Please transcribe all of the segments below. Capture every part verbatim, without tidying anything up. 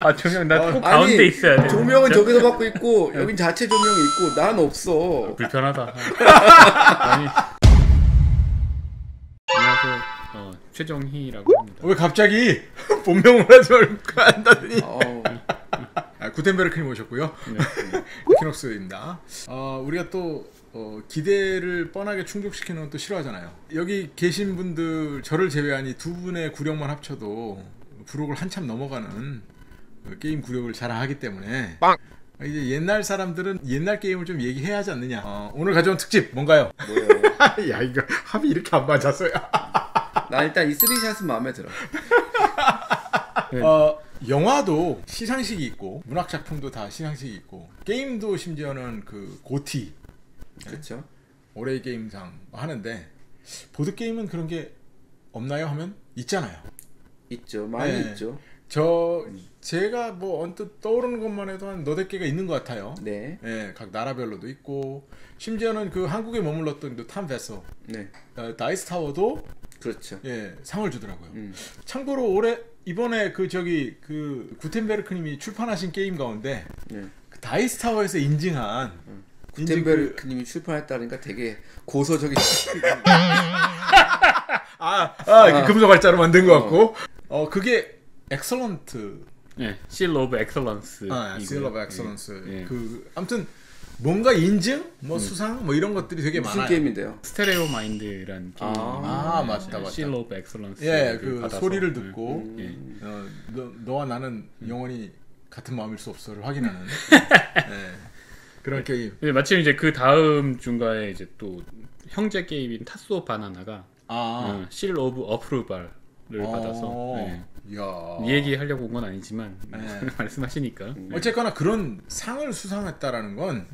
아 조명 나 꼭 아, 가운데 있어야 돼. 조명은 저기서 받고 있고 여긴 자체 조명이 있고 난 없어. 불편하다. 아니. 안녕하세요. 어, 최정희라고 합니다. 왜 갑자기 본명을 하지 말고 한다더니. 어. 아, 구텐베르크님 오셨고요. 키녹스입니다. 어, 우리가 또 어, 기대를 뻔하게 충족시키는 건 또 싫어하잖아요. 여기 계신 분들 저를 제외한 이 두 분의 구력만 합쳐도 부록을 한참 넘어가는 게임 구력을 잘 하기 때문에 빵! 이제 옛날 사람들은 옛날 게임을 좀 얘기해야 하지 않느냐. 어, 오늘 가져온 특집 뭔가요? 뭐예요? 야 이거 합이 이렇게 안 맞았어요. 난 일단 이 쓰리샷은 마음에 들어. 네. 어, 영화도 시상식이 있고 문학작품도 다 시상식이 있고 게임도 심지어는 그 고티 그렇죠. 네? 올해의 게임상 하는데 보드게임은 그런 게 없나요? 하면 있잖아요. 있죠. 많이 네. 있죠. 저 제가 뭐 언뜻 떠오르는 것만 해도 한 너댓 개가 있는 것 같아요. 네. 예, 각 나라별로도 있고 심지어는 그 한국에 머물렀던 그 탐 베소, 네. 어, 다이스 타워도 그렇죠. 예, 상을 주더라고요. 음. 참고로 올해 이번에 그 저기 그 구텐베르크님이 출판하신 게임 가운데 네. 그 다이스 타워에서 인증한 음. 구텐베르크님이 그... 출판했다니까 되게 고서적인. 아, 아, 아. 금속 활자로 만든 것 같고, 어, 어 그게. 엑설런트 네, Seal of Excellence. 아, Seal of Excellence. 예. 그 아무튼 뭔가 인증, 뭐 음. 수상, 뭐 이런 것들이 되게 무슨 많아요. 무슨 게임인데요? 스테레오 마인드라는 게임. 아, 아 맞다, 맞다. Seal of Excellence. 예, 그 소리를 듣고 음. 어, 너, 너와 나는 영원히 같은 마음일 수 없어를 확인하는. 예. 그런 네. 게임. 네, 마침 이제 그 다음 중간에 이제 또 형제 게임인 타스 오브 바나나가 아, Seal of Approval를 받아서. 네. 야... 이 얘기 하려고 온 건 아니지만 네. 말씀하시니까 네. 어쨌거나 그런 상을 수상했다라는 건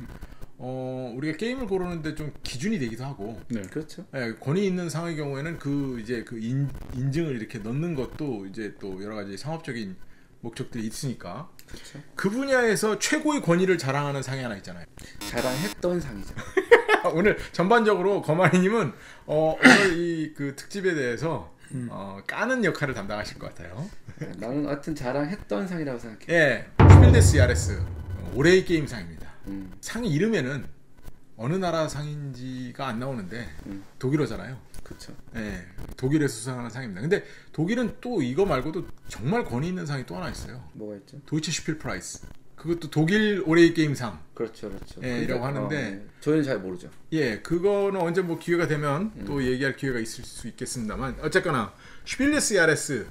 어, 우리가 게임을 고르는데 좀 기준이 되기도 하고 네. 그렇죠. 네, 권위 있는 상의 경우에는 그 이제 그 인, 인증을 이렇게 넣는 것도 이제 또 여러 가지 상업적인 목적들이 있으니까 그렇죠. 그 분야에서 최고의 권위를 자랑하는 상이 하나 있잖아요. 자랑했던 상이죠. 오늘 전반적으로 거마리님은 어, 오늘 이 그 특집에 대해서 음. 어, 까는 역할을 담당하실 것 같아요. 나는 하여튼 자랑했던 상이라고 생각해요. 예, 슈필 데스 야레스 어, 올해의 게임상입니다. 음. 상이 이름에는 어느 나라 상인지가 안 나오는데 음. 독일어잖아요. 그렇죠. 예, 독일에서 수상하는 상입니다. 근데 독일은 또 이거 말고도 정말 권위 있는 상이 또 하나 있어요. 뭐가 있죠? 도이체 슈필프라이스. 그것도 독일 올해의 게임상. 그렇죠, 그렇죠. 예, 이라고 하는데 어, 네. 저희는 잘 모르죠. 예, 그거는 언제 뭐 기회가 되면 음. 또 얘기할 기회가 있을 수 있겠습니다만 어쨌거나 슈필레스 야레스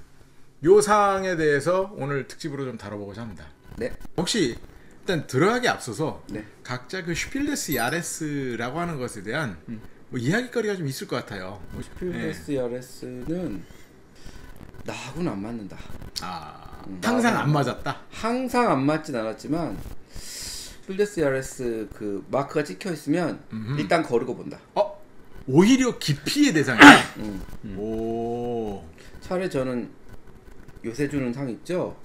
요 상에 대해서 오늘 특집으로 좀 다뤄보고자 합니다. 네. 혹시 일단 들어가기 앞서서 네. 각자 그 슈필레스 야레스라고 하는 것에 대한 음. 뭐 이야기거리가 좀 있을 것 같아요. 슈필레스 예. 야레스는 나하고는 안 맞는다. 아. 항상 안 맞았다. 항상 안 맞진 않았지만 슈필레스 야레스 그 마크가 찍혀 있으면 음흠. 일단 거르고 본다. 어? 오히려 기피의 대상이야. 응. 음. 오. 차라리 저는 요새 주는 상 있죠.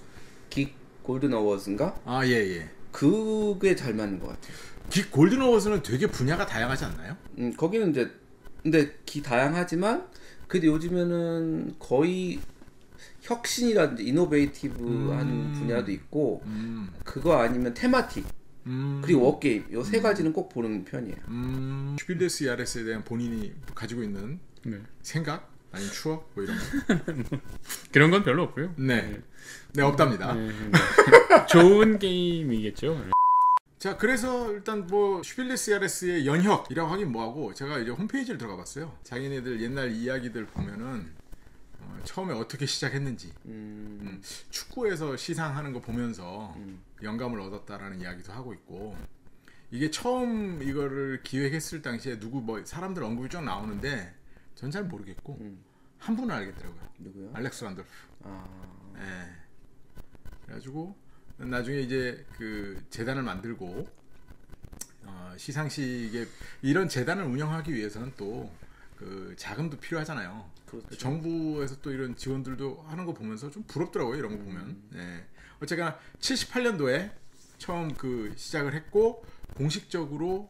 긱 골든 어워즈인가? 아 예예. 예. 그게 잘 맞는 것 같아요. 긱 골든 어워즈는 되게 분야가 다양하지 않나요? 음 거기는 이제 근데 기 다양하지만 근데 요즘에는 거의 혁신이라든지 이노베이티브한 음. 분야도 있고 음. 그거 아니면 테마틱 음. 그리고 워게임 요 세 가지는 꼭 보는 편이에요. 음. 슈필레스 야레스에 대한 본인이 가지고 있는 네. 생각? 아니면 추억? 뭐 이런 거 그런 건 별로 없고요. 네, 네, 네 없답니다. 네, 네. 좋은 게임이겠죠. 자 그래서 일단 뭐 슈필레스 야레스의 연혁이라고 하긴 뭐하고 제가 이제 홈페이지를 들어가 봤어요. 자기네들 옛날 이야기들 보면은 처음에 어떻게 시작했는지 음... 음, 축구에서 시상하는 거 보면서 음. 영감을 얻었다라는 이야기도 하고 있고 이게 처음 이거를 기획했을 당시에 누구 뭐 사람들 언급이 좀 나오는데 전 잘 모르겠고 음. 한 분은 알겠더라고요. 누구요? 알렉스 란돌프. 아... 네. 그래가지고 나중에 이제 그 재단을 만들고 어, 시상식에 이런 재단을 운영하기 위해서는 또 그 자금도 필요하잖아요. 그렇죠. 정부에서 또 이런 지원들도 하는 거 보면서 좀 부럽더라고요. 이런 거 보면. 음. 네. 어쨌거나 칠십팔 년도에 처음 그 시작을 했고 공식적으로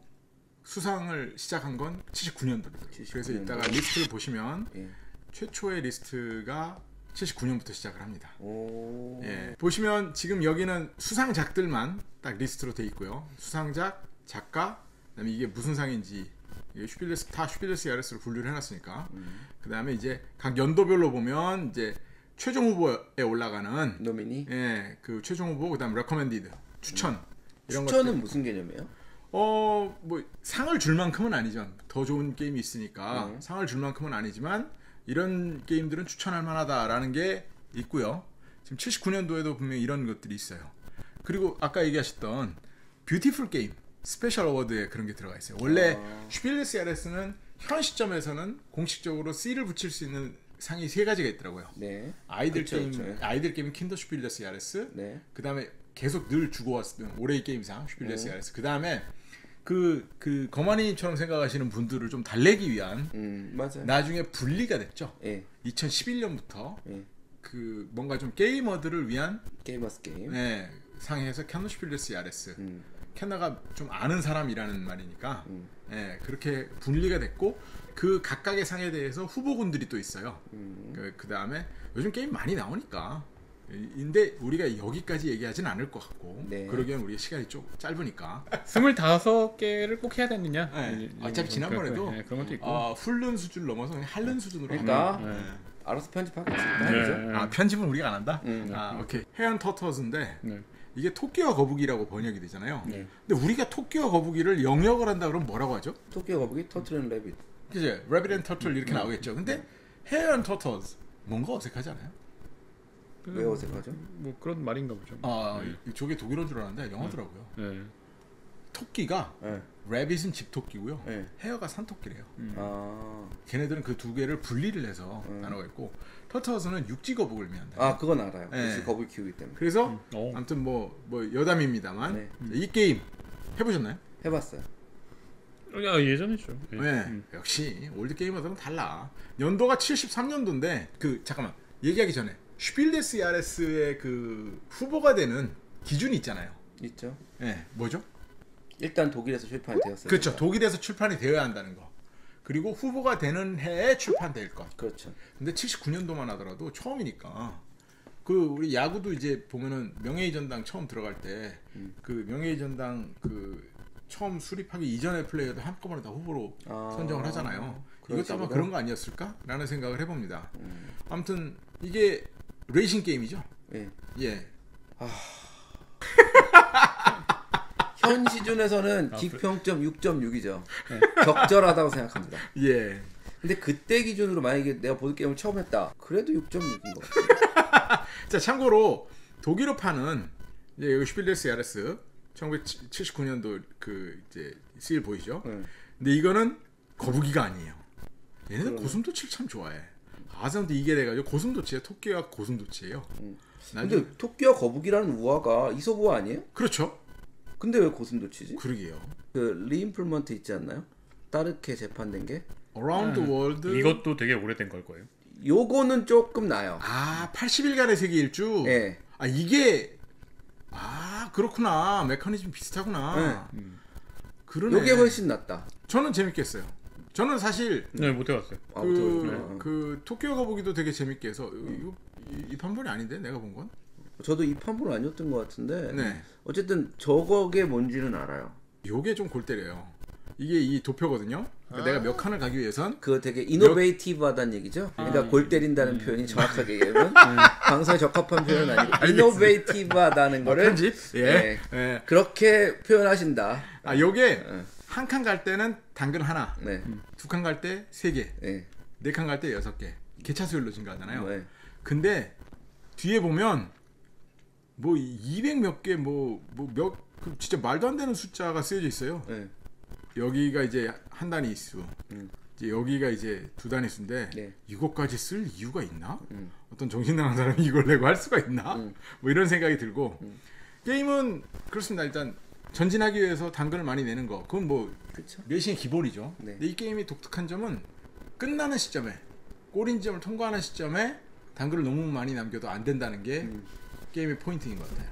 수상을 시작한 건 칠십구 년도입니다. 칠십구 년도. 그래서 이따가 리스트를 보시면 예. 최초의 리스트가 칠십구 년부터 시작을 합니다. 오... 예. 보시면 지금 여기는 수상작들만 딱 리스트로 돼 있고요. 수상작, 작가, 그다음에 이게 무슨 상인지, 이게 슈필레스, 다 슈필레스 야레스로 분류를 해놨으니까. 음. 그 다음에 이제 각 연도별로 보면 이제 최종 후보에 올라가는 노미니, 예, 그 최종 후보, 그다음 레코멘디드, 추천. 음. 이런 추천은 것들. 무슨 개념이에요? 어, 뭐 상을 줄 만큼은 아니죠. 더 좋은 게임이 있으니까 음. 상을 줄 만큼은 아니지만. 이런 게임들은 추천할 만하다라는 게 있고요. 지금 칠십구 년도에도 분명히 이런 것들이 있어요. 그리고 아까 얘기하셨던 뷰티풀 게임 스페셜 어워드에 그런 게 들어가 있어요. 원래 아... 슈필레스 야레스는 현 시점에서는 공식적으로 C를 붙일 수 있는 상이 세 가지가 있더라고요. 네. 아이들 그쵸, 게임, 그쵸. 아이들 게임 킨더 슈필레스 야레스. 네. 그다음에 계속 늘 주고 왔던 올해의 게임상 슈필레스 네. 야레스. 그다음에 그, 그 거만이님처럼 생각하시는 분들을 좀 달래기 위한 음, 맞아요. 나중에 분리가 됐죠. 예. 이천십일 년부터 예. 그 뭔가 좀 게이머들을 위한 게이머스 게임 네, 상에서 슈필레스 야레스 음. 캐나가 좀 아는 사람이라는 말이니까 음. 네, 그렇게 분리가 됐고 그 각각의 상에 대해서 후보군들이 또 있어요. 음. 그, 그 다음에 요즘 게임 많이 나오니까 근데 우리가 여기까지 얘기하진 않을 것 같고 네. 그러기엔 우리의 시간이 좀 짧으니까 스물다섯 개를 꼭 해야 되느냐 네. 어차피 지난번에도 네, 그런 것도 있고 어, 훌른 수준을 넘어서 그냥 할른 수준으로 그러니까 네. 알아서 편집하겠습니다. 네. 네. 아 편집은 우리가 안 한다? 음, 아 네. 오케이. 헤어 앤 터틀인데 네. 이게 토끼와 거북이라고 번역이 되잖아요. 네. 근데 우리가 토끼와 거북이를 영역을 한다 그러면 뭐라고 하죠? 토끼와 거북이, 터틀 앤 래빗 그치? 래빗 앤 터틀 이렇게 음. 나오겠죠. 근데 헤어 앤 터틀 뭔가 어색하지 않아요? 왜 어색하죠? 뭐 그런 말인가 보죠. 아 네. 저게 독일어인 줄 알았는데 영어더라고요. 네. 토끼가 네. 래빗은 집토끼고요. 네. 헤어가 산토끼래요. 음. 아. 걔네들은 그 두 개를 분리를 해서 음. 나눠가 있고 터터스는 육지거북을 의미한다. 아 그건 알아요. 네. 육지거북을 키우기 때문에. 그래서 음. 아무튼 뭐, 뭐 여담입니다만 네. 이 게임 해보셨나요? 해봤어요. 야, 예전에 했죠. 예. 네. 음. 역시 올드 게이머들은 달라. 연도가 칠십삼 년도인데 그 잠깐만 얘기하기 전에 슈필레스 야레스의 그 후보가 되는 기준이 있잖아요. 있죠. 예, 네, 뭐죠? 일단 독일에서 출판이 되었어요. 그렇죠. 독일에서 출판이 되어야 한다는 거. 그리고 후보가 되는 해에 출판될 것. 그렇죠. 근데 칠십구 년도만 하더라도 처음이니까. 그 우리 야구도 이제 보면은 명예의 전당 처음 들어갈 때 그 음. 명예의 전당 그 처음 수립하기 이전의 플레이어도 한꺼번에 다 후보로 아, 선정을 하잖아요. 이것도 아마 그런 거 아니었을까? 라는 생각을 해봅니다. 음. 아무튼 이게 레이싱 게임이죠? 예. 예. 아... 현 시즌에서는 기평점 육 점 육이죠. 네. 적절하다고 생각합니다. 예. 근데 그때 기준으로 만약에 내가 보드게임을 처음 했다. 그래도 육 점 육인 것 같아요. 자, 참고로 독일어 파는 이제 슈필레스 야레스 천구백칠십구 년도 그 이제 쓰일 보이죠? 네. 근데 이거는 거북이가 아니에요. 얘네는 고슴도치를 참 좋아해. 아사람도 이게 돼가지고 고슴도치예요. 토끼와 고슴도치예요. 음. 근데 나중에... 토끼와 거북이라는 우화가 이솝우화 아니에요? 그렇죠. 근데 왜 고슴도치지? 그러게요. 그 리인플먼트 있지 않나요? 따르게 재판된 게 Around 음. the World 이것도 되게 오래된 걸 거예요. 요거는 조금 나요. 아 팔십 일간의 세계 일주? 네. 아 이게 아 그렇구나. 메커니즘 비슷하구나. 네. 음. 그러네. 요게 훨씬 낫다. 저는 재밌게 했어요. 저는 사실 네, 못 해봤어요. 그, 아, 네. 그 토끼와 거북이도 되게 재밌게 해서 이거 이, 이 판본이 아닌데 내가 본 건? 저도 이 판본 아니었던 것 같은데 네. 어쨌든 저거게 뭔지는 알아요. 요게 좀 골 때려요. 이게 이 도표거든요. 그러니까 아. 내가 몇 칸을 가기 위해선 그 되게 이노베이티브하다는 얘기죠. 아. 그러니까 골 때린다는 음. 표현이 정확하게 얘기하면 음. 방송에 적합한 표현은 아니고 이노베이티브하다는 거를 아, 예. 예. 예. 그렇게 표현하신다. 아 요게 예. 한 칸 갈 때는 당근 하나, 네. 두 칸 갈 때 세 개, 네. 네 칸 갈 때 여섯 개. 개차 수율로 증가하잖아요. 네. 근데 뒤에 보면 뭐 이백 몇 개 뭐 뭐 몇 그 진짜 말도 안 되는 숫자가 쓰여져 있어요. 네. 여기가 이제 한 단위 수, 음. 이제 여기가 이제 두 단위 수인데 네. 이것까지 쓸 이유가 있나? 음. 어떤 정신 나간 사람이 이걸 내고 할 수가 있나? 음. 뭐 이런 생각이 들고 음. 게임은 그렇습니다. 일단 전진하기 위해서 당근을 많이 내는 거 그건 뭐 그쵸? 레이싱의 기본이죠. 네. 근데 이 게임이 독특한 점은 끝나는 시점에 골인 지점을 통과하는 시점에 당근을 너무 많이 남겨도 안 된다는 게 음. 게임의 포인트인 것 같아요.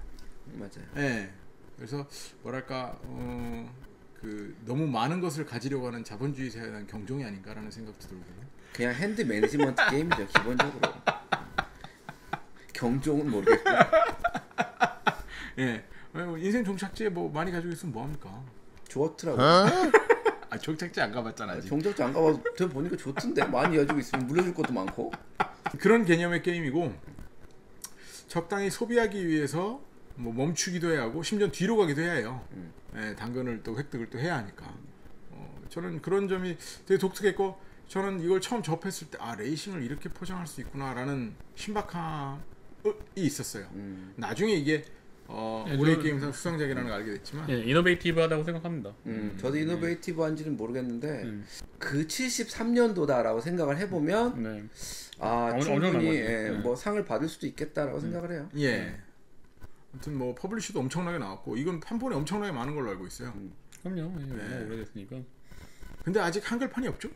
맞아요. 네. 그래서 뭐랄까 어, 그 너무 많은 것을 가지려고 하는 자본주의에 대한 경종이 아닌가라는 생각도 들고요. 그냥 핸드 매니지먼트 게임이죠 기본적으로. 경종은 모르겠고. 예. 인생 종착지에 뭐 많이 가지고 있으면 뭐 합니까? 좋더라고. 아, 종착지 안 가봤잖아. 아직. 종착지 안 가봐서 보니까 좋던데. 많이 가지고 있으면 물려줄 것도 많고. 그런 개념의 게임이고, 적당히 소비하기 위해서 뭐 멈추기도 해야 하고, 심지어 뒤로 가기도 해야 해요. 음. 예, 당근을 또 획득을 또 해야 하니까. 어, 저는 그런 점이 되게 독특했고, 저는 이걸 처음 접했을 때 아, 레이싱을 이렇게 포장할 수 있구나라는 신박함이 있었어요. 음. 나중에 이게 어, 예, 올해 게임상 수상작이라는 걸 알게 됐지만, 예, 이노베이티브하다고 생각합니다. 음, 음, 저도 이노베이티브한지는 예. 모르겠는데 음. 그 칠십삼 년도다라고 생각을 해보면 네. 아, 어, 충분히 예, 예. 뭐 상을 받을 수도 있겠다라고 음. 생각을 해요. 예. 예. 아무튼 뭐 퍼블리시도 엄청나게 나왔고, 이건 판본에 엄청나게 많은 걸로 알고 있어요. 음. 그럼요. 예, 예. 오래됐으니까. 근데 아직 한글판이 없죠?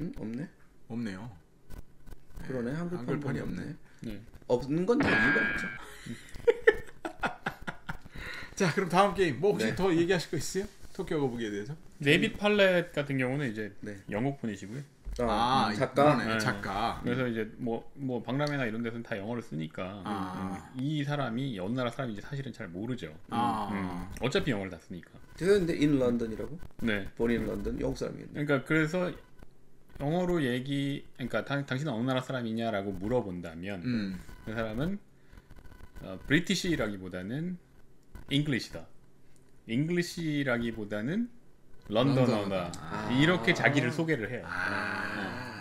음? 없네? 없네요. 그러네. 예. 한글판 한글판이 없네. 네. 없는 건 다 이유가 없죠. 자, 그럼 다음 게임 뭐 혹시 네. 더 얘기하실 거 있어요? 토끼 거북이에 대해서? 네비 팔렛 같은 경우는 이제 네. 영국 분이시고요. 아, 음, 작가? 네, 작가. 그래서 이제 뭐, 뭐 박람회나 이런 데서는 다 영어를 쓰니까 아. 음, 이 사람이 어느 나라 사람인지 사실은 잘 모르죠. 아. 음, 어차피 영어를 다 쓰니까. 그런데 in London이라고? 네. 본인 런던 영국 사람이에요. 그러니까 그래서 영어로 얘기, 그러니까 당, 당신은 어느 나라 사람이냐라고 물어본다면 음. 그 사람은 어, 브리티시라기보다는 잉글리시다. 잉글리시라기보다는 런던어다. 아. 이렇게 자기를 소개를 해요. 아.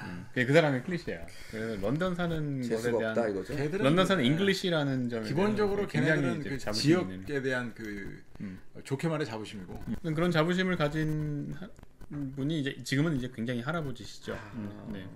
음. 그 사람의 클리셰야. 그래서 런던 사는 것에 대한 없다, 이거죠? 런던 사는 잉글리시라는 점에 기본적으로 굉장히 그 자부심이 있는. 지역에 대한 그 음. 좋게 말해 자부심이고 음. 그런 자부심을 가진 하... 분이 이제 지금은 이제 굉장히 할아버지시죠. 아... 음, 네.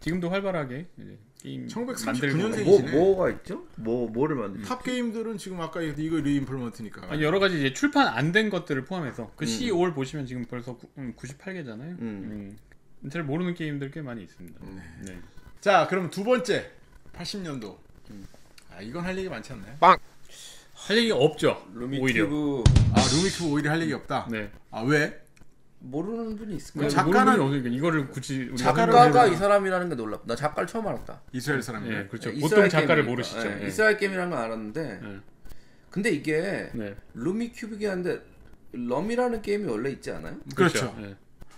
지금도 활발하게 이제 게임 천구백삼십구 년생이시네. 뭐, 뭐가 있죠? 뭐 뭐를 만드는? 탑 게임들은 지금 아까 이거 리임플먼트니까. 아니, 여러 가지 이제 출판 안 된 것들을 포함해서 그 음. 씨이오를 보시면 지금 벌써 구, 음, 구십팔 개잖아요. 음. 음. 잘 모르는 게임들 꽤 많이 있습니다. 음. 네. 네. 자, 그럼 두 번째 팔십 년도. 음. 아, 이건 할 얘기 많지 않나요? 빵. 할 얘기 없죠. 루미큐브. 오히려. 아, 루미큐브 오히려 할 얘기 없다. 네. 아, 왜? 모르는 분이 있을까요? 작가는 이거를 굳이 작가가 이 사람이라는 게 놀랍다. 나 작가를 처음 알았다. 이스라엘 사람이에요. 네, 그렇죠. 네, 보통 작가를 게임이니까. 모르시죠. 네, 네. 이스라엘 게임이라는 건 알았는데 네. 근데 이게 네. 루미 큐빅이 한데 럼이라는 게임이 원래 있지 않아요? 그렇죠. 네.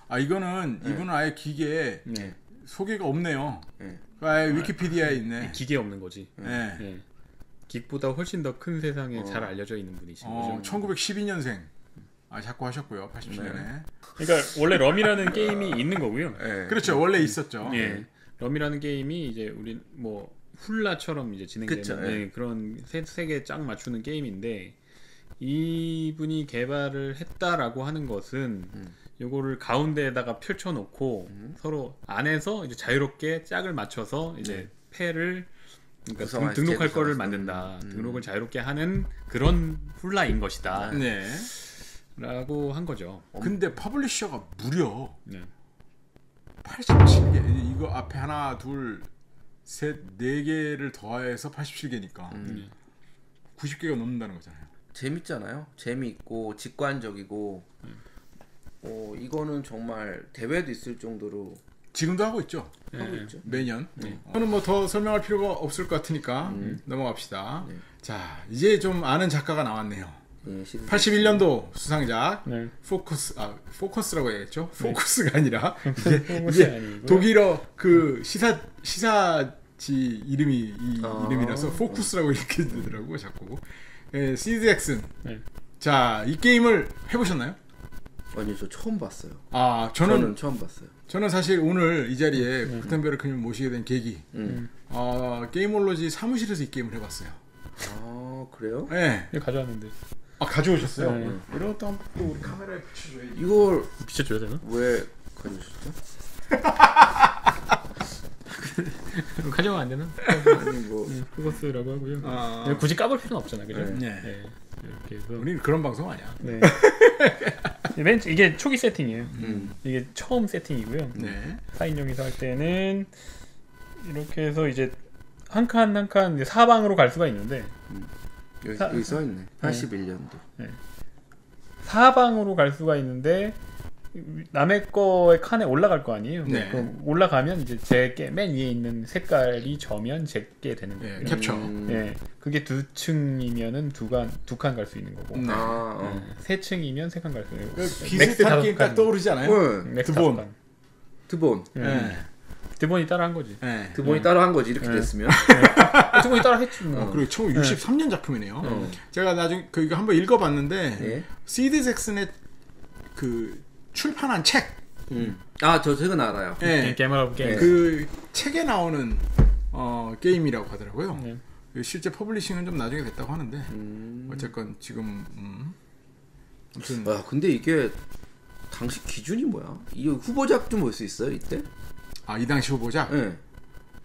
아, 이거는 네. 이분은 아예 기계에 네. 소개가 없네요. 네. 아예 위키피디아에 있네. 기계 없는 거지. 네. 네. 기보다 훨씬 더 큰 세상에 어. 잘 알려져 있는 분이신 어, 거죠. 천구백십이 년생. 아, 작고 하셨고요. 팔십 년에. 네. 그러니까 원래 럼이라는 게임이 있는 거고요. 네. 그렇죠. 원래 있었죠. 예. 네. 럼이라는 게임이 이제 우리 뭐 훌라처럼 이제 진행되는 네. 그런 세계 짝 맞추는 게임인데, 이분이 개발을 했다라고 하는 것은 음. 요거를 가운데에다가 펼쳐 놓고 음. 서로 안에서 이제 자유롭게 짝을 맞춰서 이제 음. 패를 그러니까 등, 등록할 거를 만든다. 음. 등록을 자유롭게 하는 그런 훌라인 것이다. 네. 라고 한 거죠. 근데 퍼블리셔가 무려 네. 팔십칠 개. 이거 앞에 하나, 둘, 셋, 네 개를 더해서 팔십칠 개니까 음. 구십 개가 넘는다는 거잖아요. 재밌잖아요. 재미있고 직관적이고 음. 어, 이거는 정말 대회도 있을 정도로 지금도 하고 있죠. 네. 하고 있죠. 매년. 네. 저는 뭐 더 설명할 필요가 없을 것 같으니까 음. 넘어갑시다. 네. 자, 이제 좀 아는 작가가 나왔네요. 예, 팔십일 년도 수상작 네. 포커스, 아, 포커스라고 해야겠죠? 포커스가 네. 아니라 이게, 이게 독일어 그 시사 시사지 이름이 이, 아 이름이라서 포커스라고 이렇게 되더라고 자꾸. 예, 시드 잭슨. 네. 자, 이 게임을 해보셨나요? 아니요, 저 처음 봤어요. 아, 저는, 저는 처음 봤어요. 저는 사실 오늘 이 자리에 음. 구텐베르크님 모시게 된 계기, 음. 어, 게임올로지 사무실에서 이 게임을 해봤어요. 아, 그래요? 네. 가져왔는데. 아, 가져오셨어요? 네. 이런 것도 한번 또 우리 카메라에 붙여줘야지. 이걸 비춰줘야 되나? 왜 가져오셨죠? 가져오면 안 되나? 아니 뭐 그것이라고 하고요. 아... 굳이 까볼 필요는 없잖아, 그죠? 네. 네. 이렇게 해서 우리는 그런 방송 아니야. 네. 이게 초기 세팅이에요. 음. 이게 처음 세팅이고요. 네. 사 인용에서 할 때는 이렇게 해서 이제 한 칸 한 칸 사방으로 갈 수가 있는데. 음. 여기, 사, 여기 써있네. 팔십일 년도. 네. 사방으로 갈 수가 있는데 남의 거의 칸에 올라갈 거 아니에요. 네. 그럼 올라가면 이제 제게 맨 위에 있는 색깔이 저면 제게 되는 거예요. 네, 캡처. 음. 네, 그게 두 층이면은 두칸두칸 갈 수 있는 거고. 음. 네. 아. 네. 세 층이면 세 칸 갈 수 있는 거고. 비슷한 게임 딱 떠오르지 않아요? 응. 맥스 드본. 드본. 네. 네. 드본이 따라 한 거지. 네. 드본이 네. 따라 한 거지 이렇게 네. 됐으면. 네. 드본이 따라 했지. 뭐. 어, 그리고 천구백육십삼 년 네. 작품이네요. 어. 제가 나중에 그 이거 한번 읽어봤는데 네. 시드 잭슨의 그 출판한 책. 음. 아, 저 책은 알아요. 네. 게임업 게임. 그 책에 나오는 어, 게임이라고 하더라고요. 네. 실제 퍼블리싱은 좀 나중에 됐다고 하는데 음... 어쨌건 지금 음. 아무튼. 아, 근데 이게 당시 기준이 뭐야? 이 후보작 좀 볼 수 있어요 이때? 아, 이 당시 후보작? 네.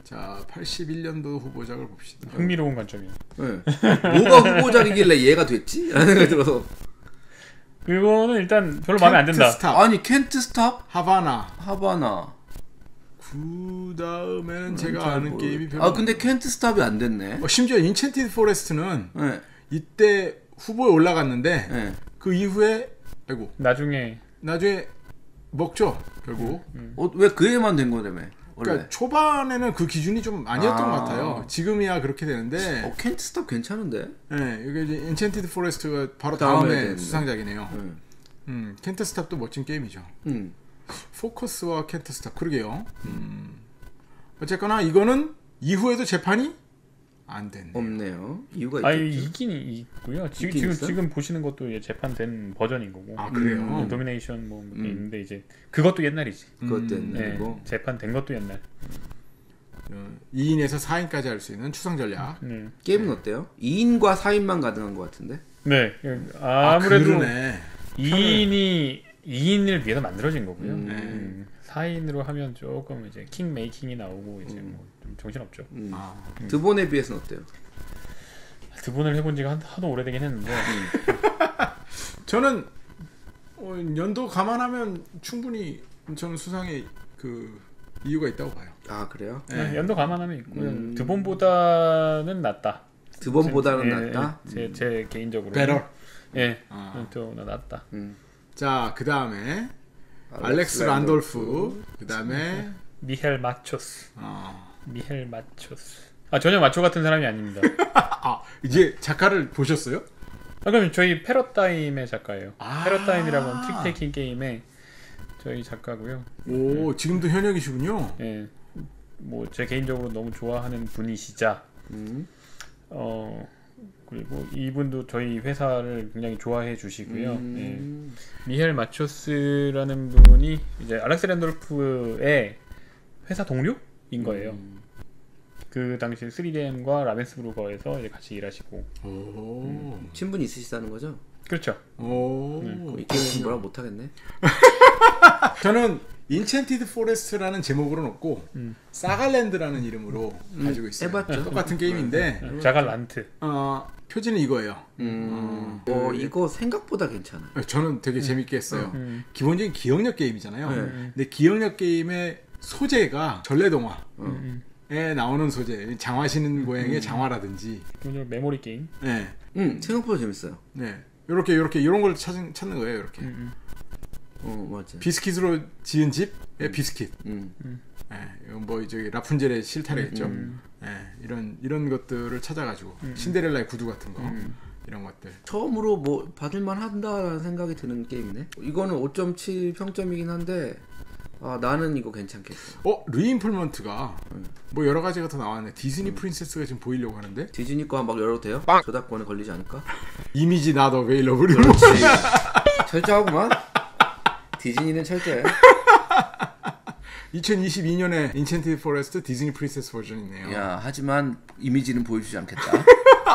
자, 팔십일 년도 후보작을 봅시다. 흥미로운 관점이에요. 네. 뭐가 후보작이길래 얘가 됐지? 라는 생각이 들어서. 그거는 일단 별로 마음에 안 든다. 스탑. 아니, 켄트 스탑? 하바나. 하바나. 그 다음에는 음, 제가 아는 모르겠... 게임이 별로. 아, 근데 켄트 스탑이 안 됐네. 어, 심지어 인챈티드 포레스트는 네. 이때 후보에 올라갔는데 네. 그 이후에 아이고. 나중에 나중에 먹죠 결국. 음, 음. 어, 왜 그 애만 된 거라며? 그러니까 초반에는 그 기준이 좀 아니었던 아. 것 같아요. 지금이야 그렇게 되는데. 어, 켄트 스탑 괜찮은데? 네, 이게 이제 인챈티드 포레스트가 바로 다음에 수상작이네요. 음. 음, 켄트 스탑도 멋진 게임이죠. 음. 포커스와 켄트 스탑 그러게요. 음. 어쨌거나 이거는 이후에도 재판이 안 됐네요. 없네요. 이유가 있겠죠? 아니, 있긴 있고요. 있긴 지금 있어요? 지금 보시는 것도 이제 재판된 버전인 거고. 아, 그래요? 음, 도미네이션 뭐 음. 있는데 이제 그것도 옛날이지. 음, 그것도 옛날이고. 네, 재판된 것도 옛날. 음, 이 인에서 사 인까지 할 수 있는 추상 전략. 음. 게임은 네. 어때요? 이 인과 사 인만 가능한 것 같은데? 네. 아무래도 아, 이 인이 이 인을 위해서 만들어진 거고요. 음. 음. 사 인으로 하면 조금 이제 킹 메이킹이 나오고 이제 음. 뭐 좀 정신없죠. 음. 아. 음. 드본에 비해서는 어때요? 드본을 해본 지가 한, 하도 오래되긴 했는데 저는 어, 연도 감안하면 충분히 저는 수상의 그 이유가 있다고 봐요. 아, 그래요? 네. 네, 연도 감안하면 있고요. 음. 드본보다는 낫다. 드본보다는 제, 낫다? 제, 음. 제 개인적으로 배럴. 예, 아. 또 낫다. 음. 자, 그 다음에 알렉스 란돌프, 란돌프. 그 다음에 미헬 마초스. 아. 미헬 마초스. 아, 전혀 마초 같은 사람이 아닙니다. 아, 이제 작가를 보셨어요? 아, 그럼 저희 패러다임의 작가예요. 아. 패러다임이라고 하는 트릭테이킹 게임의 저희 작가고요. 오, 네. 지금도 현역이시군요. 네, 뭐 제 개인적으로 너무 좋아하는 분이시자 음. 어, 그리고 이분도 저희 회사를 굉장히 좋아해 주시고요. 음. 네. 미헬 마초스라는 분이 이제 알렉스 란돌프의 회사 동료인 거예요. 음. 그 당시 쓰리 디엠과 라벤스브루거에서 이제 같이 일하시고. 음. 친분이 있으시다는 거죠? 그렇죠. 오. 네. 이 게임은 뭐라 못하겠네. 저는 인챈티드 포레스트라는 제목으로는 없고 음. 사갈랜드라는 이름으로 음. 가지고 있어요. 해봤죠. 똑같은 게임인데 음. 자갈란트. 어, 표지는 이거예요. 음. 어, 어, 이거 생각보다 괜찮아요. 저는 되게 음. 재밌게 했어요. 음. 기본적인 기억력 게임이잖아요. 음. 근데 기억력 게임의 소재가 전래동화에 음. 나오는 소재, 장화신은 고행의 음. 장화라든지 메모리 게임. 네, 음, 생각보다 재밌어요. 네, 요렇게 요렇게 이런 걸 찾은, 찾는 거예요. 이렇게. 음. 어, 맞아. 비스킷으로 지은 집에 음. 비스킷. 음. 예, 뭐 이제 라푼젤의 실타래겠죠. 음. 예, 이런 이런 것들을 찾아가지고 음. 신데렐라의 구두 같은 거 음. 이런 것들. 처음으로 뭐 받을만 한다라는 생각이 드는 게임이네. 이거는 오 점 칠 평점이긴 한데 아, 나는 이거 괜찮겠어. 어, 리인플먼트가 음. 뭐 여러 가지가 더 나왔네. 디즈니 음. 프린세스가 지금 보이려고 하는데. 디즈니 거 막 열어도 돼요? 빵! 저작권에 걸리지 않을까? 이미지 나도 어베일러블. 그렇지. 철저하구만. 디즈니는 철저해. 이천이십이 년에 인챈티드 포레스트 디즈니 프린세스 버전이네요. 야, 하지만 이미지는 보여주지 않겠다.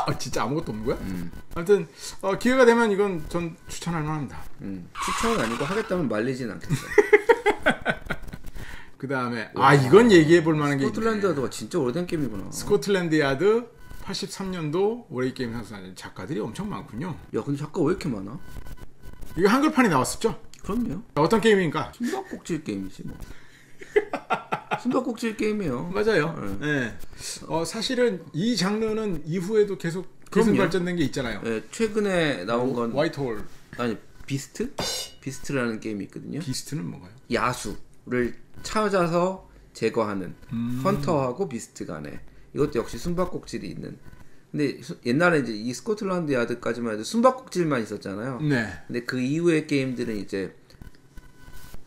어, 진짜 아무것도 없는 거야? 음. 아무튼 어, 기회가 되면 이건 전 추천할 만합니다. 음. 추천은 아니고 하겠다면 말리진 않겠어요. 그 다음에 아, 이건 얘기해 볼 만한 게 있네. 스코틀랜드 야드가 진짜 오래된 게임이구나. 스코틀랜드 야드 팔십삼 년도 올해의 게임 상수상. 작가들이 엄청 많군요. 야, 근데 작가 왜 이렇게 많아? 이거 한글판이 나왔었죠? 그럼요. 어떤 게임인가? 숨바꼭질 게임이지 뭐. 숨바꼭질 게임이에요. 맞아요. 네. 네. 어, 사실은 이 장르는 이후에도 계속 계속 발전된 게 있잖아요. 네, 최근에 나온 건 어, 화이트홀. 아니 비스트? 비스트라는 게임이 있거든요. 비스트는 뭔가요? 야수를 찾아서 제거하는 음... 헌터하고 비스트 간에 이것도 역시 숨바꼭질이 있는. 근데 수, 옛날에 이제 이 스코틀란드 야드까지만 해도 숨바꼭질만 있었잖아요. 네. 근데 그 이후의 게임들은 이제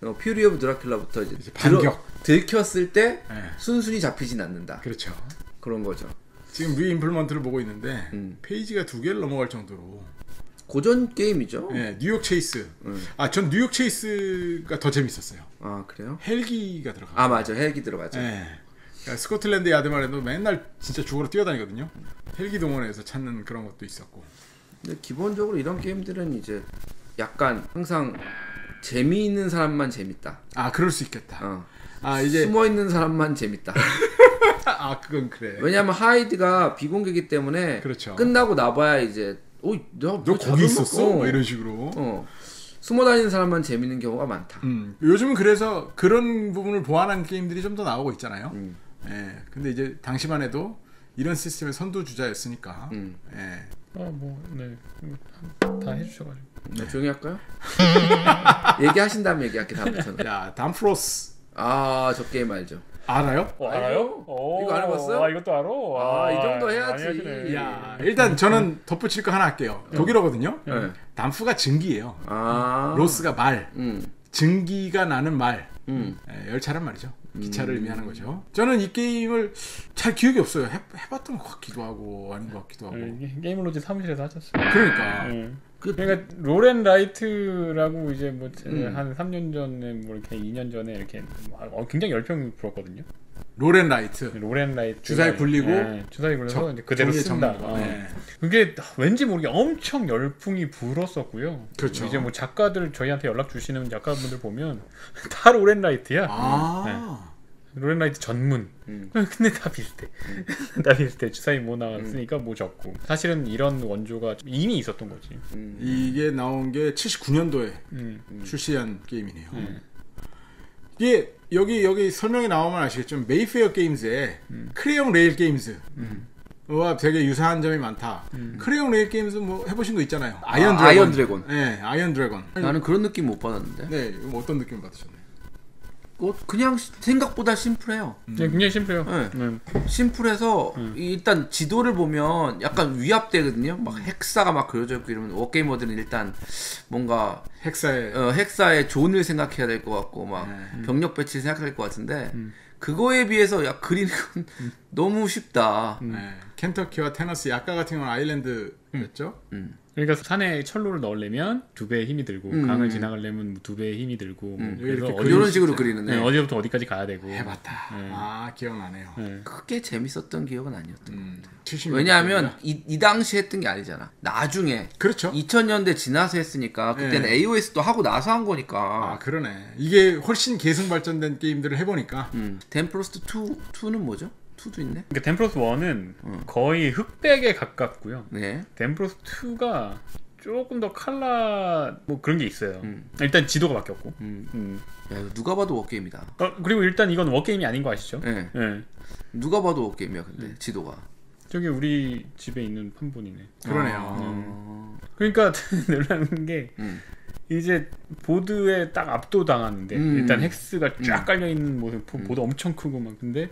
어, 퓨리 오브 드라큘라부터 이제, 이제 반격 들어, 들켰을 때 네. 순순히 잡히진 않는다. 그렇죠. 그런 거죠. 지금 리임플먼트를 보고 있는데 음. 페이지가 두 개를 넘어갈 정도로 고전 게임이죠. 네, 뉴욕 체이스. 음. 아, 전 뉴욕 체이스가 더 재밌었어요. 아, 그래요? 헬기가 들어가. 아, 맞아, 헬기 들어가죠. 네. 그러니까 스코틀랜드 야드만 해도 맨날 진짜 죽으러 뛰어다니거든요. 헬기 동원해서 찾는 그런 것도 있었고. 근데 기본적으로 이런 게임들은 이제 약간 항상 재미있는 사람만 재밌다. 아, 그럴 수 있겠다. 어. 아, 이제 숨어 있는 사람만 재밌다. 아, 그건 그래. 왜냐하면 하이드가 비공개이기 때문에. 그렇죠. 끝나고 나봐야 이제. 어, 너, 너 거기 있었어? 어. 뭐 이런 식으로 어. 숨어 다니는 사람만 재밌는 경우가 많다. 음. 요즘은 그래서 그런 부분을 보완한 게임들이 좀 더 나오고 있잖아요. 음. 예. 근데 이제 당시만 해도 이런 시스템의 선두주자였으니까. 음. 예. 어, 뭐, 네. 다 해주셔가지고. 네. 조용히 할까요? 얘기하신 다음에 얘기할게, 다음부터는. 야, 담프로스. 아, 저 게임 알죠. 알아요? 어, 알아요? 이거 안 해봤어요? 아, 이것도 알아? 아, 아, 이 정도 해야지. 야, 일단 저는 덧붙일 거 하나 할게요. 응. 독일어거든요? 응. 담프가 증기예요. 아 로스가 말. 응. 증기가 나는 말. 응. 예, 열차란 말이죠. 기차를 음. 의미하는 거죠. 저는 이 게임을 잘 기억이 없어요. 해, 해봤던 것 같기도 하고 아닌 것 같기도 하고. 게임로지 사무실에서 하셨어요. 그러니까. 네. 그러니까 롤앤 라이트라고 이제 뭐 한 음. 삼 년 전에 뭐 이렇게 이 년 전에 이렇게 굉장히 열평 불었거든요. 롤앤 라이트. 롤앤 라이트. 주사위 굴리고 네. 주사위 굴려서 이제 그대로 쓴다. 아. 네. 그게 왠지 모르게 엄청 열풍이 불었었고요. 그렇죠. 이제 뭐 작가들 저희한테 연락 주시는 작가분들 보면 다 롤앤 라이트야. 아. 네. 롤앤 라이트 전문. 음. 근데 다 비슷해. 음. 다 비슷해. 주사위 뭐 나왔으니까 음. 뭐 적고. 사실은 이런 원조가 이미 있었던 거지. 음. 이게 나온 게 칠십구 년도에 음. 출시한 게임이네요. 음. 이게 여기 여기 설명이 나오면 아시겠지만 메이페어 게임즈의 음. 크레용 레일 게임즈 음. 와 되게 유사한 점이 많다. 음. 크레용 레일 게임즈 뭐 해보신 거 있잖아요. 아이언 드래곤. 아, 아이언 드래곤. 네, 아이언 드래곤. 나는 그런 느낌 못 받았는데. 네, 어떤 느낌 받으셨나요? 어, 그냥 생각보다 심플해요. 음. 네, 굉장히 심플해요. 네. 네. 심플해서 음. 일단 지도를 보면 약간 위압되거든요. 막 핵사가 막 그려져 있고 이러면 워게이머들은 일단 뭔가 핵사의 어, 핵사의 존을 생각해야 될 것 같고 막 네. 병력 배치를 생각해야 될 것 같은데 음. 그거에 비해서 야 그리는 건 음. 너무 쉽다. 음. 네. 켄터키와 테너시 약가 같은 경우는 아일랜드였죠. 음. 음. 그러니까 산에 철로를 넣으려면 두 배의 힘이 들고 음. 강을 지나가려면 두 배의 힘이 들고 음. 뭐 그래서 어디, 이런 식으로 그리는 네, 어디부터 어디까지 가야 되고 해봤다. 네. 아 기억나네요. 네. 크게 재밌었던 기억은 아니었던 음. 것 같아요. 왜냐하면 이, 이 당시 했던 게 아니잖아. 나중에 그렇죠. 이천 년대 지나서 했으니까 그때는 네. 에이오에스도 하고 나서 한 거니까. 아 그러네. 이게 훨씬 계속 발전된 게임들을 해보니까 음. 댐프로스트 투, 투는 뭐죠? 투도 있네. 그러니까 댐프로스 일은 어. 거의 흑백에 가깝고요. 네. 댐프로스 이가 조금 더 칼라 뭐 그런 게 있어요. 음. 일단 지도가 바뀌었고. 음. 음. 야, 이거 누가 봐도 워게임이다. 어, 그리고 일단 이건 워게임이 아닌 거 아시죠? 네. 네. 누가 봐도 워게임이야, 근데 네. 지도가. 저기 우리 집에 있는 판본이네. 그러네요. 음. 그러니까 놀라는 게. 음. 이제 보드에 딱 압도당하는데 음. 일단 헥스가 쫙 음. 깔려있는 모습 보드 음. 엄청 크고 막 근데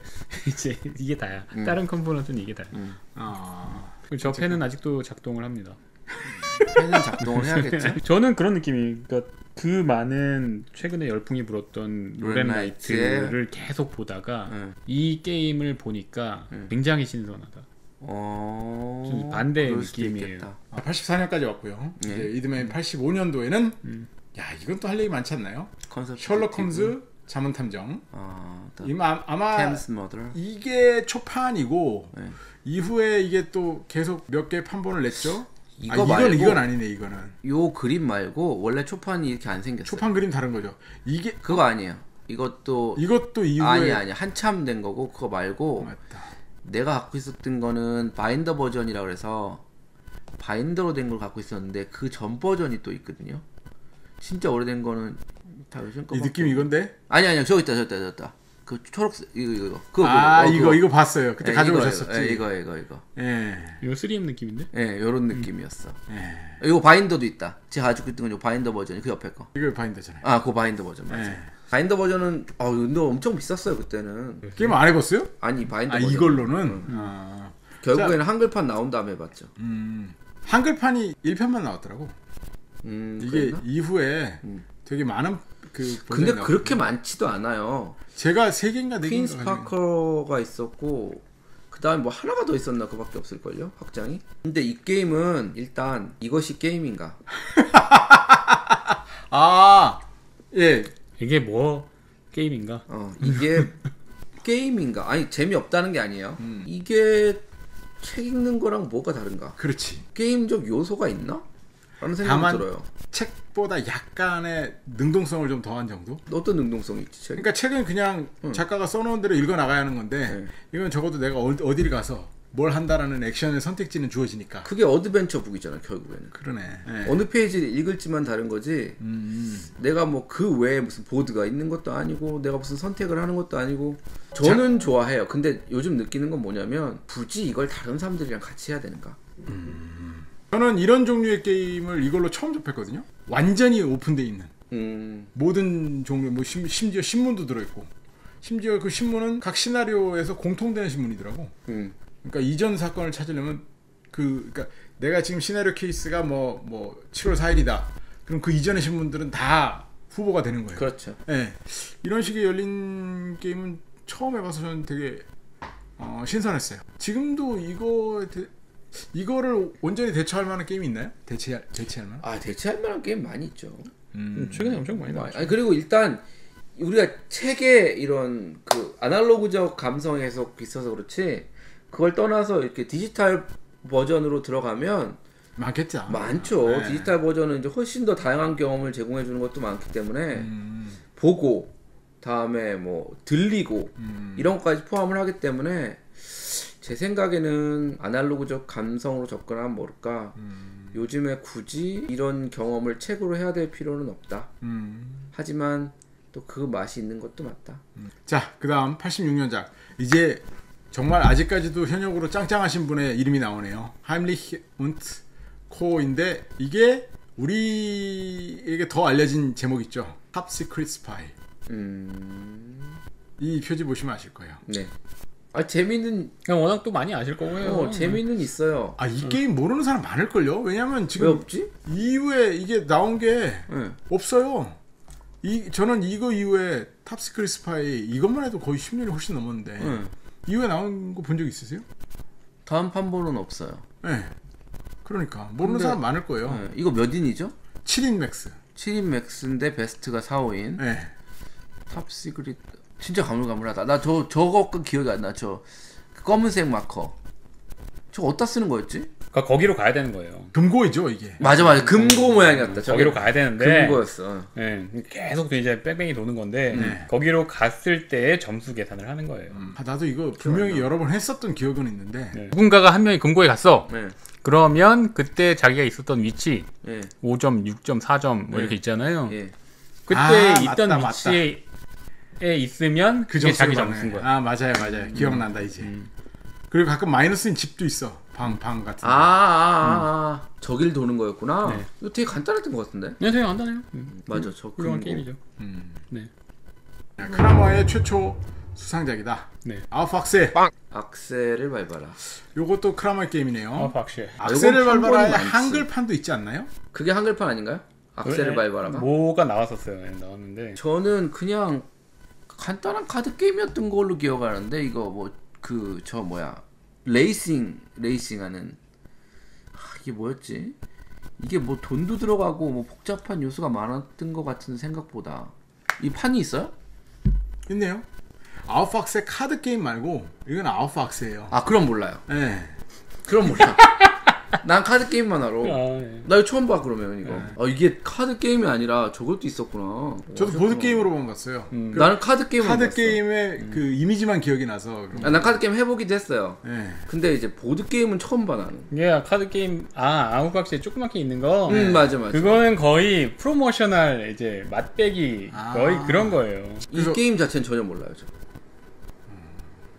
이제 이게 다야. 음. 다른 컴포넌트는 이게 다야. 음. 아. 저 펜은 아직도 작동을 합니다. 펜은 작동을 해야겠죠. 저는 그런 느낌이 그러니까 그 많은 최근에 열풍이 불었던 롤앤라이트를 계속 보다가 음. 이 게임을 보니까 음. 굉장히 신선하다. 어... 반대의 느낌이에요. 아, 팔십사 년까지 왔고요. 네. 이제 이듬해 음. 팔십오 년도에는 음. 야 이건 또 할 얘기 많지 않나요? 셜록 홈즈 자문탐정. 아, 이마, 아마 이게 초판이고 네. 이후에 이게 또 계속 몇 개 판본을 냈죠. 이거 아, 이건, 말고 이건 아니네. 이거는 요 그림 말고 원래 초판이 이렇게 안 생겼어요. 초판 그림 다른 거죠. 이게 그거 아니에요. 이것도 이것도 이후에 아니 아니 한참 된 거고 그거 말고. 맞다. 내가 갖고 있었던 거는 바인더 버전이라 그래서 바인더로 된 걸 갖고 있었는데 그 전 버전이 또 있거든요. 진짜 오래된 거는 다 요즘 거. 이 느낌 이건데? 아니 아니요 저기 있다 저기 있다 저기 있다. 그 초록색 이거 이거 그거 아 이거 그거. 이거 봤어요. 그때 예, 가져오셨었지. 이거, 예, 이거 이거 이거. 예. 이거 쓰리엠 느낌인데? 예, 요런 느낌이었어. 예. 이거 바인더도 있다. 제가 가지고 있던 건 요 바인더 버전이 그 옆에 거. 이거 바인더잖아요. 아, 그 바인더 버전 맞아. 예. 바인더 버전은 아, 근데 엄청 비쌌어요 그때는. 게임 안 해봤어요? 아니 바인더. 아 버전. 이걸로는. 응. 아. 결국에는 자, 한글판 나온 다음에 봤죠. 음. 한글판이 일 편만 나왔더라고. 음. 이게 그랬나? 이후에 음. 되게 많은. 그 근데 그렇게 많지도 않아요. 제가 세 개인가 네 개인가 퀸스파커가 있었고 그 다음에 뭐 하나가 더 있었나 그 밖에 없을걸요? 확장이? 근데 이 게임은 일단 이것이 게임인가 아 예 이게 뭐 게임인가? 어 이게 게임인가? 아니 재미없다는 게 아니에요. 음. 이게 책 읽는 거랑 뭐가 다른가? 그렇지. 게임적 요소가 있나? 라는 생각이 들어요. 책보다 약간의 능동성을 좀 더한 정도? 어떤 능동성이 있지? 책? 그러니까 책은 그냥 응. 작가가 써놓은 대로 읽어나가야 하는 건데 네. 이건 적어도 내가 어디를 가서 뭘 한다라는 액션의 선택지는 주어지니까 그게 어드벤처북이잖아 결국에는. 그러네. 네. 어느 페이지를 읽을지만 다른 거지 음. 내가 뭐 그 외에 무슨 보드가 있는 것도 아니고 내가 무슨 선택을 하는 것도 아니고 저는 자. 좋아해요. 근데 요즘 느끼는 건 뭐냐면 굳이 이걸 다른 사람들이랑 같이 해야 되는가? 음. 저는 이런 종류의 게임을 이걸로 처음 접했거든요. 완전히 오픈되어 있는 음. 모든 종류, 뭐 심, 심지어 신문도 들어있고 심지어 그 신문은 각 시나리오에서 공통되는 신문이더라고. 음. 그러니까 이전 사건을 찾으려면 그 그러니까 내가 지금 시나리오 케이스가 뭐, 뭐 칠월 사일이다 그럼 그 이전의 신문들은 다 후보가 되는 거예요. 그렇죠. 네. 이런 식의 열린 게임은 처음 해봐서 저는 되게 어, 신선했어요. 지금도 이거에 대해 이거를 온전히 대체할 만한 게임이 있나요? 대체할, 대체할 만한? 아, 대체할 만한 게임 많이 있죠. 음, 최근에 엄청 많이 나왔죠. 아니, 그리고 일단 우리가 책의 이런 그 아날로그적 감성에 계속 있어서 그렇지 그걸 떠나서 이렇게 디지털 버전으로 들어가면 많겠죠. 많죠. 네. 디지털 버전은 이제 훨씬 더 다양한 경험을 제공해 주는 것도 많기 때문에 음. 보고 다음에 뭐 들리고 음. 이런 것까지 포함을 하기 때문에 제 생각에는 아날로그적 감성으로 접근하면 뭘까? 음. 요즘에 굳이 이런 경험을 책으로 해야 될 필요는 없다. 음. 하지만 또 그 맛이 있는 것도 맞다. 음. 자, 그 다음 팔십육 년작. 이제 정말 아직까지도 현역으로 짱짱하신 분의 이름이 나오네요. 하임리히 온트 코인데 이게 우리에게 더 알려진 제목 있죠. 탑 시크릿 스파이. 음. 이 표지 보시면 아실 거예요. 네. 아 재미는 그냥 워낙 또 많이 아실 거고요. 어, 재미는 있어요. 아 이 게임 모르는 사람 많을걸요? 왜냐면 지금 왜 없지? 이후에 이게 나온 게 네. 없어요. 이 저는 이거 이후에 탑시크릿 스파이 이것만 해도 거의 십 년이 훨씬 넘었는데 네. 이후에 나온 거 본 적 있으세요? 다음 판본은 없어요. 네. 그러니까 모르는 근데, 사람 많을 거예요. 네. 이거 몇 인이죠? 칠 인 맥스. 칠 인 맥스인데 베스트가 사, 오 인. 네. 탑시크릿 진짜 가물가물하다. 나 저, 저거 기억이 안 나. 저 검은색 마커. 저거 어디다 쓰는 거였지? 그러니까 거기로 가야 되는 거예요. 금고이죠, 이게. 맞아, 맞아. 금고 모양이었다. 저기로 가야 되는데. 금고였어. 예. 네, 계속 이제 뺑뺑이 도는 건데, 네. 거기로 갔을 때의 점수 계산을 하는 거예요. 음. 아, 나도 이거 분명히 여러 번 했었던 기억은 있는데. 네. 누군가가 한 명이 금고에 갔어. 네. 그러면 그때 자기가 있었던 위치, 네. 오 점, 육 점, 사 점, 뭐 네. 이렇게 있잖아요. 네. 그때 아, 있던 맞다, 위치에 맞다. 에 있으면 그게 자기 점수인 거야. 아 맞아요 맞아요 음. 기억난다 이제. 음. 그리고 가끔 마이너스인 집도 있어. 방, 방 같은. 아아아 아, 음. 아, 저길 도는 거였구나. 네. 이거 되게 간단했던 것 같은데. 네 되게 간단해요. 음. 맞아 저 훌륭한 게임이죠. 음. 네. 야, 크라머의 최초 수상작이다. 네. 아웃박스. 빵. 악셀을 밟아라. 요것도 크라머의 게임이네요. 아웃박스. 악셀을 밟아라의 한글판도 있지 않나요? 그게 한글판 아닌가요? 악셀을 밟아라가. 뭐가 나왔었어요. 네, 나왔는데. 저는 그냥 간단한 카드 게임이었던 걸로 기억하는데 이거 뭐 그 저 뭐야 레이싱 레이싱하는 아, 이게 뭐였지? 이게 뭐 돈도 들어가고 뭐 복잡한 요소가 많았던 것 같은 생각보다 이 판이 있어요? 있네요. 아웃박스의 카드 게임 말고 이건 아웃박스예요. 아 그럼 몰라요. 네. 그럼 몰라. 난 카드 게임만 알아. 아, 네. 나 이거 처음 봐 그러면 이거. 네. 아 이게 카드 게임이 아니라 저것도 있었구나. 저도 보드 게임으로만 봤어요. 음. 나는 카드 게임. 카드 게임의 음. 그 이미지만 기억이 나서. 아, 난 카드 게임 해보기도 했어요. 네. 근데 이제 보드 게임은 처음 봐 나는. 예, yeah, 카드 게임 아 아웃박스에 조그맣게 있는 거. 음 네. 맞아 맞아. 그거는 거의 프로모셔널 이제 맛배기 아. 거의 그런 거예요. 이 그래서... 게임 자체는 전혀 몰라요 저.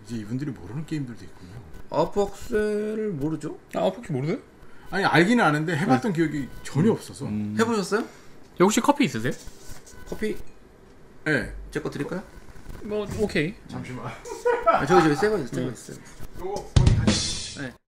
이제 이분들이 모르는 게임들도 있군요. 아웃벅스를 모르죠? 아, 아웃벅스 모르세요? 아니 알기는 아는데 해봤던 네. 기억이 전혀 음. 없어서. 음. 해보셨어요? 혹시 커피 있으세요? 커피? 예. 네. 제 거 드릴까요? 뭐 오케이. 잠시만. 아, 저기 저기 새거 있어요. 새거 있어요. 요거 보니 같이. 네.